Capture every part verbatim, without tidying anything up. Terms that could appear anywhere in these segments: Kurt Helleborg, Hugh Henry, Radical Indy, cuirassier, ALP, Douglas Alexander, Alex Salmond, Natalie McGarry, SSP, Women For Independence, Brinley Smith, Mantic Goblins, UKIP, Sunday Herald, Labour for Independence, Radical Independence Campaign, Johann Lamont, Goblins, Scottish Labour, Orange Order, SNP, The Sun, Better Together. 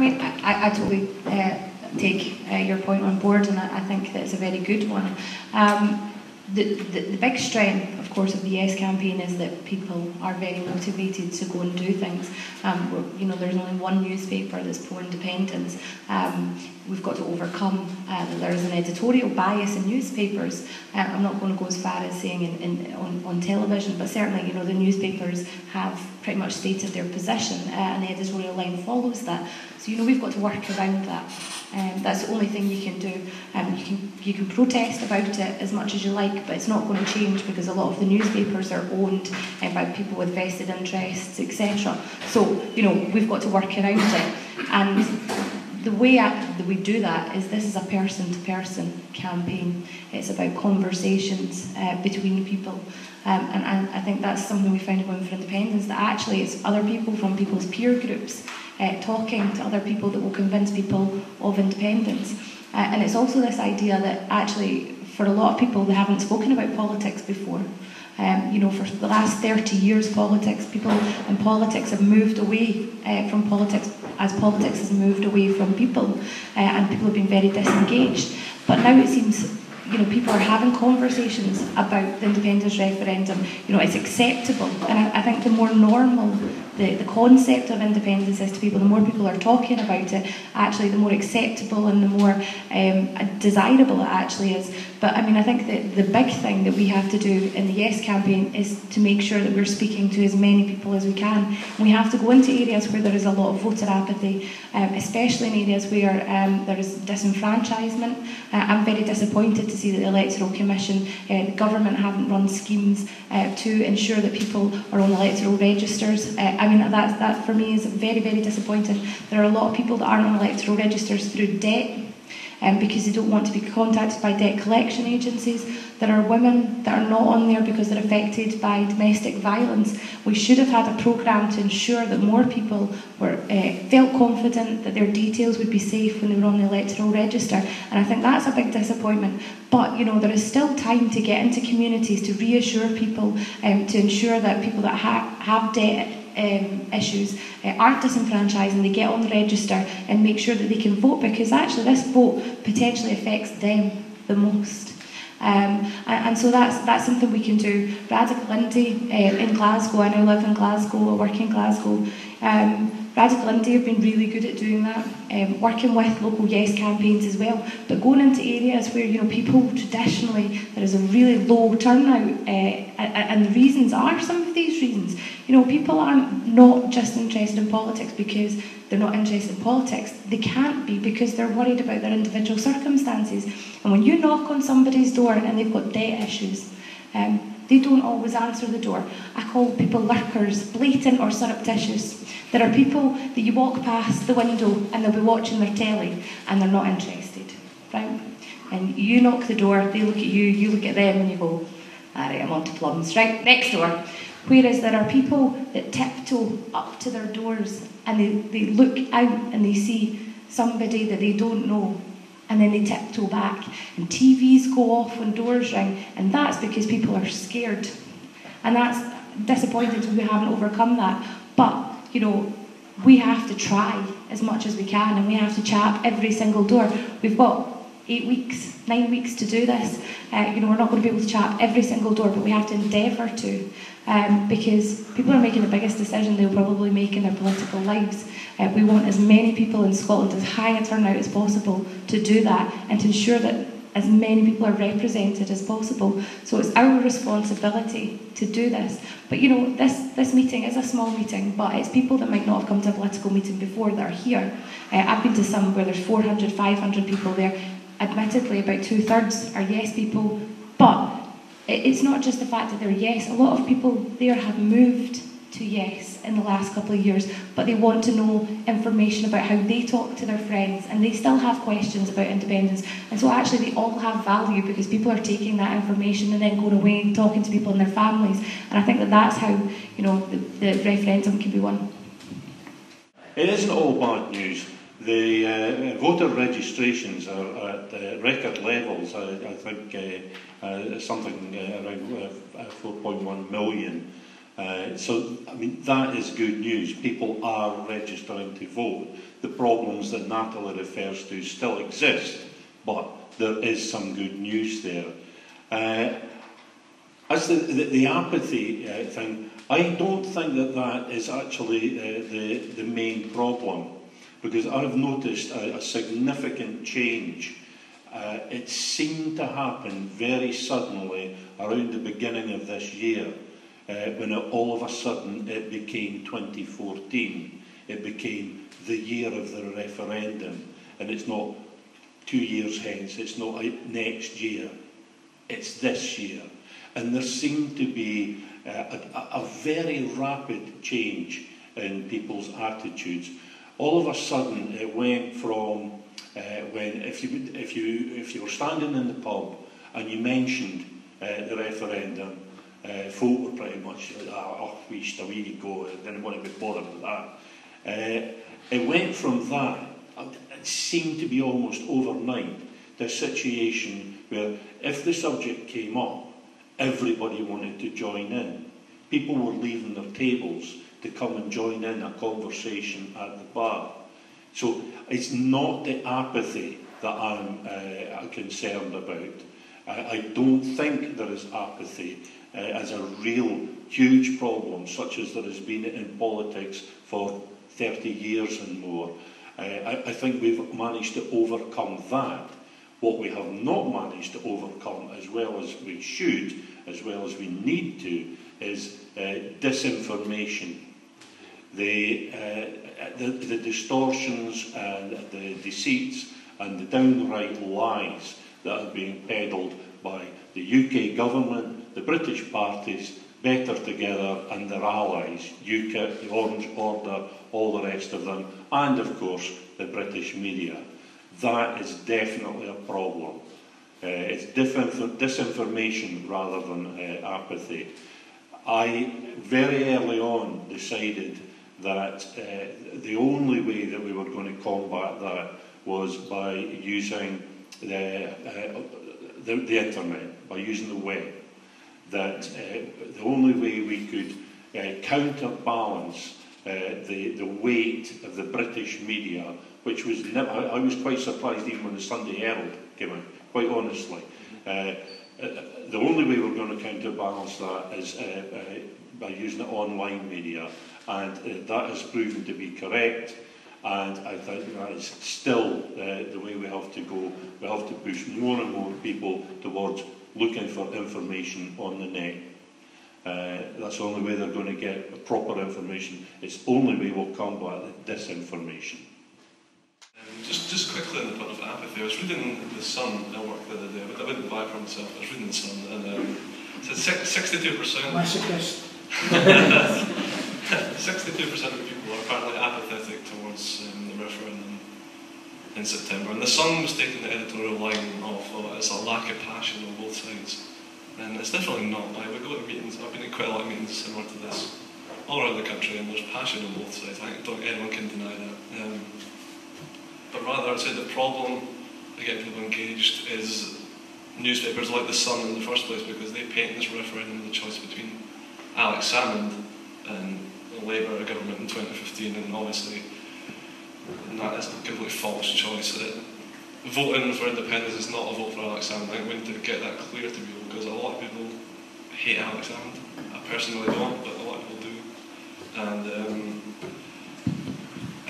mean, I, I totally uh, take uh, your point on board, and I, I think that's a very good one. Um, the, the, the big strength, of course, of the Yes campaign is that people are very motivated to go and do things. Um, you know, there's only one newspaper that's pro-independence. Um, we've got to overcome uh, that there is an editorial bias in newspapers. Uh, I'm not going to go as far as saying in, in, on, on television, but certainly, you know, the newspapers have pretty much stated their position, uh, and the editorial line follows that. So, you know, we've got to work around that. Um, that's the only thing you can do. Um, you can you can protest about it as much as you like, but it's not going to change because a lot of the newspapers are owned uh, by people with vested interests, et cetera. So, you know, we've got to work around it. And the way I, that we do that is this is a person-to-person campaign. It's about conversations uh, between people. Um, and, and I think that's something we found in Women for Independence, that actually it's other people from people's peer groups uh, talking to other people that will convince people of independence. Uh, and it's also this idea that actually for a lot of people they haven't spoken about politics before. Um, you know, for the last thirty years, politics, people in politics have moved away uh, from politics as politics has moved away from people, uh, and people have been very disengaged. But now it seems, you know, people are having conversations about the independence referendum. You know, it's acceptable. And I, I think the more normal the, the concept of independence is to people, the more people are talking about it, actually, the more acceptable and the more um, desirable it actually is. But I mean, I think that the big thing that we have to do in the Yes campaign is to make sure that we're speaking to as many people as we can. We have to go into areas where there is a lot of voter apathy, um, especially in areas where um, there is disenfranchisement. Uh, I'm very disappointed to see that the Electoral Commission, uh, the government haven't run schemes uh, to ensure that people are on electoral registers. Uh, I mean, that, that for me is very, very disappointing. There are a lot of people that aren't on electoral registers through debt, Um, because they don't want to be contacted by debt collection agencies. There are women that are not on there because they're affected by domestic violence. We should have had a programme to ensure that more people were uh, felt confident that their details would be safe when they were on the electoral register. And I think that's a big disappointment. But, you know, there is still time to get into communities, to reassure people, um, to ensure that people that ha have debt Um, issues uh, aren't disenfranchised and they get on the register and make sure that they can vote, because actually this vote potentially affects them the most. Um, and, and so that's that's something we can do. Radical Indy uh, in Glasgow, I now live in Glasgow, I work in Glasgow. Um, Radical Indy have been really good at doing that, um, working with local Yes campaigns as well, but going into areas where, you know, people traditionally, there is a really low turnout, uh, and the reasons are some of these reasons. You know, people aren't not just interested in politics because they're not interested in politics. They can't be because they're worried about their individual circumstances. And when you knock on somebody's door and they've got debt issues, um, they don't always answer the door. I call people lurkers, blatant or surreptitious. There are people that you walk past the window and they'll be watching their telly and they're not interested, right? And you knock the door, they look at you, you look at them and you go, all right, I'm on to plums, right, next door. Whereas there are people that tiptoe up to their doors and they, they look out and they see somebody that they don't know and then they tiptoe back. And T Vs go off when doors ring, and that's because people are scared. And that's disappointing when we haven't overcome that. But, you know, we have to try as much as we can and we have to chap every single door. We've got eight weeks, nine weeks to do this. Uh, you know, we're not going to be able to chap every single door, but we have to endeavour to. Um, because people are making the biggest decision they'll probably make in their political lives. Uh, we want as many people in Scotland, as high a turnout as possible, to do that and to ensure that as many people are represented as possible. So it's our responsibility to do this. But, you know, this, this meeting is a small meeting, but it's people that might not have come to a political meeting before that are here. Uh, I've been to some where there's four hundred, five hundred people there. Admittedly, about two-thirds are Yes people, but it's not just the fact that they're Yes. A lot of people there have moved to Yes in the last couple of years, but they want to know information about how they talk to their friends, and they still have questions about independence. And so actually they all have value because people are taking that information and then going away and talking to people in their families. And I think that that's how, you know, the, the referendum can be won. It isn't all bad news. The uh, voter registrations are at uh, record levels. I, I think uh, uh, something uh, around uh, four point one million. Uh, Uh, so, I mean, that is good news. People are registering to vote. The problems that Natalie refers to still exist, but there is some good news there. Uh, as the, the, the apathy uh, thing, I don't think that that is actually uh, the, the main problem, because I've noticed a, a significant change. Uh, it seemed to happen very suddenly around the beginning of this year, uh, when it, all of a sudden it became twenty fourteen. It became the year of the referendum, and it's not two years hence, it's not next year, it's this year. And there seemed to be a, a, a very rapid change in people's attitudes. All of a sudden it went from uh, when if you, if, you, if you were standing in the pub and you mentioned uh, the referendum, uh, folk were pretty much like, oh, we used to we go, I didn't want to be bothered with that. Uh, it went from that, it seemed to be almost overnight, the situation where if the subject came up, everybody wanted to join in. People were leaving their tables to come and join in a conversation at the bar. So it's not the apathy that I'm uh, concerned about. I, I don't think there is apathy uh, as a real huge problem, such as there has been in politics for thirty years and more. Uh, I, I think we've managed to overcome that. What we have not managed to overcome, as well as we should, as well as we need to, is uh, disinformation. The, uh, the, the distortions and the deceits and the downright lies that are being peddled by the U K government, the British parties, Better Together and their allies, U KIP, the Orange Order, all the rest of them, and of course the British media. That is definitely a problem. Uh, it's disinformation rather than uh, apathy. I very early on decided that uh, the only way that we were going to combat that was by using the, uh, the, the internet, by using the web. That uh, the only way we could uh, counterbalance uh, the, the weight of the British media, which was never, I, I was quite surprised even when the Sunday Herald came out, quite honestly. Uh, uh, the only way we're going to counterbalance that is uh, uh, by using the online media, and uh, that has proven to be correct, and I think that is still uh, the way we have to go. We have to push more and more people towards looking for information on the net. Uh, that's the only way they're going to get proper information. It's the only way we'll combat the disinformation. Just, just quickly on the point of apathy, I was reading The Sun at work the other day, but I wouldn't buy it for myself. I was reading The Sun, and um, it said sixty-two percent. Masochist. sixty-two percent of people are apparently apathetic towards um, the referendum in September. And The Sun was taking the editorial line of, oh, it's a lack of passion on both sides. And it's definitely not. Like, we go to meetings, I've been to quite a lot of meetings similar to this, all around the country, and there's passion on both sides. I don't think anyone can deny that. Um, But rather, I'd say the problem to get people engaged is newspapers like The Sun in the first place, because they paint this referendum as a choice between Alex Salmond and the Labour government in twenty fifteen, and obviously that is a completely false choice. That voting for independence is not a vote for Alex Salmond. I want to get that clear to people, because a lot of people hate Alex Salmond. I personally don't, but a lot of people do. And. Um,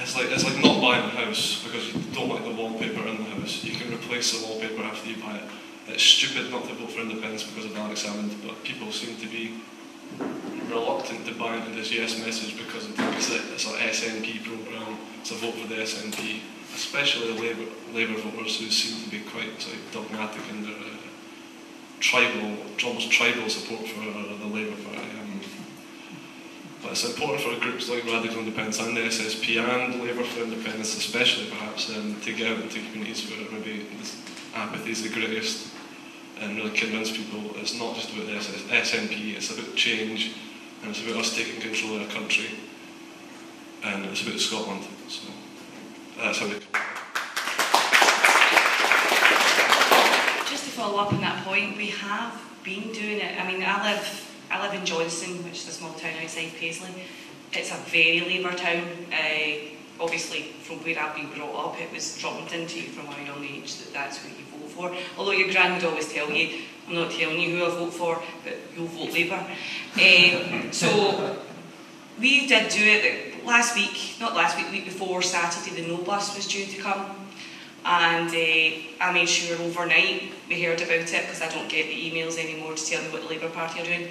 It's like, it's like not buying a house because you don't like the wallpaper in the house. You can replace the wallpaper after you buy it. It's stupid not to vote for independence because of Alex Salmond, but people seem to be reluctant to buy into this yes message because they think it's, a, it's an S N P programme, it's a vote for the S N P, especially the Labour, Labour voters who seem to be quite like, dogmatic in their uh, tribal, almost tribal support for uh, the Labour Party. Um, But it's important for groups like Radical Independence and the S S P and Labour for Independence especially perhaps um, to get out into communities where maybe this apathy is the greatest and really convince people it's not just about the S N P, it's about change and it's about us taking control of our country and it's about Scotland. So that's how we come. Just to follow up on that point, we have been doing it. I mean, I live I live in Johnson, which is a small town outside outside Paisley. It's a very Labour town. Uh, obviously, from where I've been brought up, it was drummed into you from a young age that that's who you vote for. Although your gran would always tell you, I'm not telling you who I vote for, but you'll vote Labour. Um, so we did do it last week, not last week, week before Saturday, the No Bus was due to come. And uh, I made sure overnight we heard about it, because I don't get the emails anymore to tell me what the Labour Party are doing.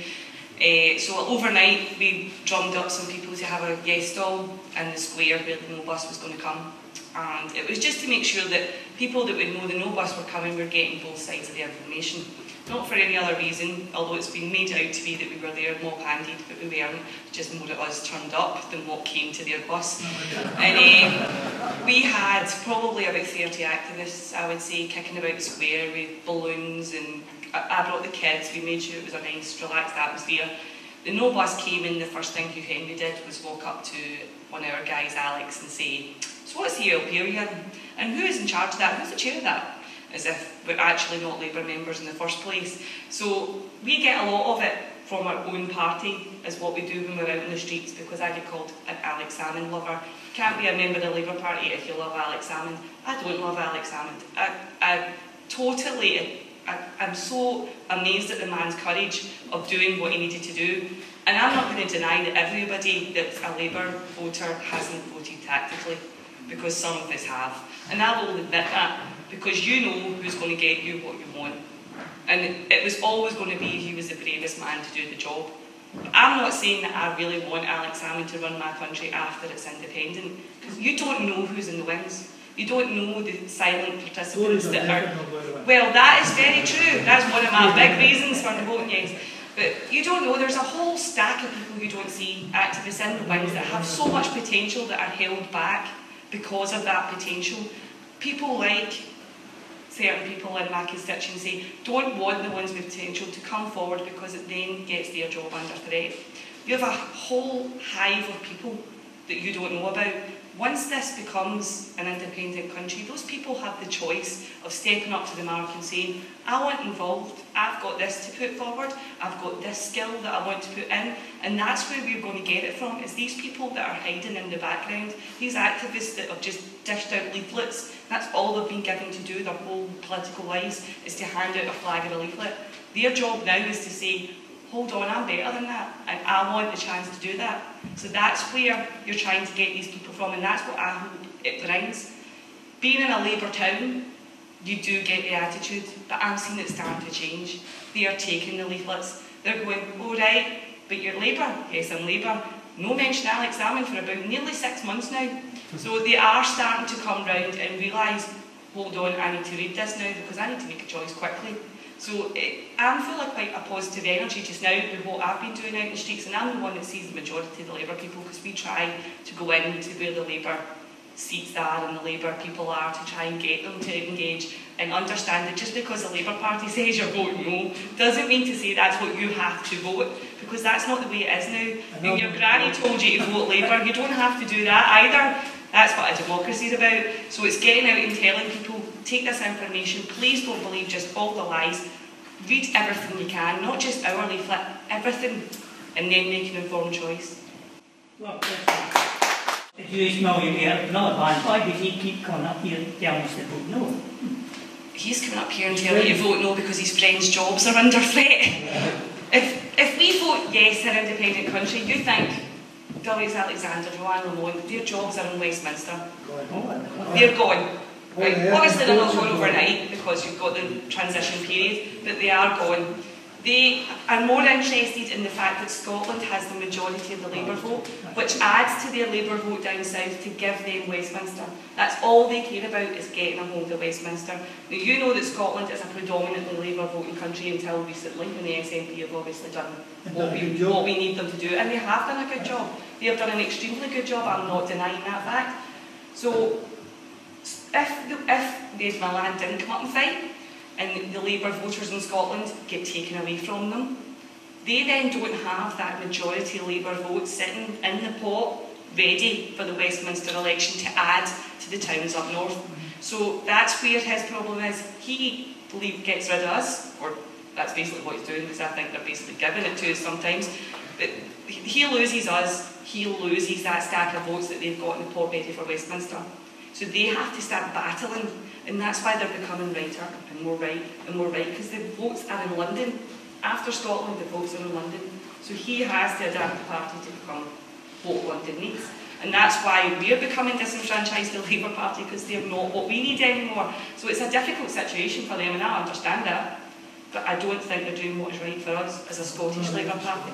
Uh, so overnight we drummed up some people to have a yes stall in the square where the No Bus was going to come. And it was just to make sure that people that would know the No Bus were coming were getting both sides of the information. Not for any other reason, although it's been made out to be that we were there mock-handed, but we weren't, just more of us turned up than what came to their bus. And um, we had probably about thirty activists, I would say, kicking about the square with balloons, and I brought the kids, we made sure it was a nice, relaxed atmosphere. The No Bus came in, the first thing Hugh Henry did was walk up to one of our guys, Alex, and say, so what's the A L P are you in? And who is in charge of that? Who's the chair of that? As if we're actually not Labour members in the first place. So we get a lot of it from our own party, is what we do when we're out in the streets, because I get called an Alex Salmond lover. You can't be a member of the Labour Party if you love Alex Salmond. I don't love Alex Salmond. I, I totally, I, I'm so amazed at the man's courage of doing what he needed to do. And I'm not going to deny that everybody that's a Labour voter hasn't voted tactically, because some of us have. And I will admit that, because you know who's going to get you what you want. And it was always going to be he was the bravest man to do the job. But I'm not saying that I really want Alex Salmond to run my country after it's independent, because you don't know who's in the wings. You don't know the silent participants that are... Well, that is very true. That's one of my big reasons for the voting yes. But you don't know, there's a whole stack of people you don't see, activists in the wings, that have so much potential that are held back because of that potential. People like... certain people in my constituency don't want the ones with potential to come forward, because it then gets their job under threat. You have a whole hive of people that you don't know about. Once this becomes an independent country, those people have the choice of stepping up to the mark and saying, I want involved, I've got this to put forward, I've got this skill that I want to put in, and that's where we're going to get it from, is these people that are hiding in the background, these activists that have just dished out leaflets, that's all they've been given to do their whole political lives, is to hand out a flag or a leaflet. Their job now is to say, hold on, I'm better than that, and I want the chance to do that. So that's where you're trying to get these people from, and that's what I hope it brings. Being in a Labour town, you do get the attitude, but I'm seeing it starting to change. They are taking the leaflets, they're going, oh right, but you're Labour? Yes, I'm Labour. No mention Alex Salmond for about nearly six months now. So they are starting to come round and realise, hold on, I need to read this now, because I need to make a choice quickly. So it, I'm feeling quite a positive energy just now with what I've been doing out in the streets, and I'm the one that sees the majority of the Labour people, because we try to go into where the Labour seats are and the Labour people are, to try and get them to engage and understand that just because the Labour Party says you're voting no doesn't mean to say that's what you have to vote, because that's not the way it is now. When your granny told you to vote Labour, you don't have to do that either. That's what a democracy is about. So it's getting out and telling people, take this information, please don't believe just all the lies, read everything you can, not just our leaflet, everything, and then make an informed choice. Well, if you smell your hair, another man, why does he keep coming up here and telling us to vote no? He's coming up here and telling you to vote no because his friends' jobs are under threat. Yeah. If, if we vote yes in an independent country, you think Douglas Alexander, Johann Lamont, their jobs are in Westminster. Oh, they're gone. Right. Oh, yeah. Obviously they're not gone overnight because you've got the transition period, but they are gone. They are more interested in the fact that Scotland has the majority of the Labour vote, which adds to their Labour vote down south to give them Westminster. That's all they care about, is getting a hold of Westminster. Now you know that Scotland is a predominantly Labour voting country until recently, when the S N P have obviously done what we, what we need them to do, and they have done a good job. They have done an extremely good job, I'm not denying that fact. So, if the, if the Ismail Land didn't come up and fight, and the Labour voters in Scotland get taken away from them, they then don't have that majority Labour vote sitting in the pot, ready for the Westminster election to add to the towns up north. So that's where his problem is. He gets rid of us, or that's basically what he's doing, because I think they're basically giving it to us sometimes. But he loses us, he loses that stack of votes that they've got in the potbelly for Westminster. So they have to start battling, and that's why they're becoming righter and more right and more right, because the votes are in London. After Scotland, the votes are in London. So he has to adapt the party to become what London needs. And that's why we're becoming disenfranchised, the Labour Party, because they're not what we need anymore. So it's a difficult situation for them, and I understand that. But I don't think they're doing what is right for us as a Scottish Labour Party.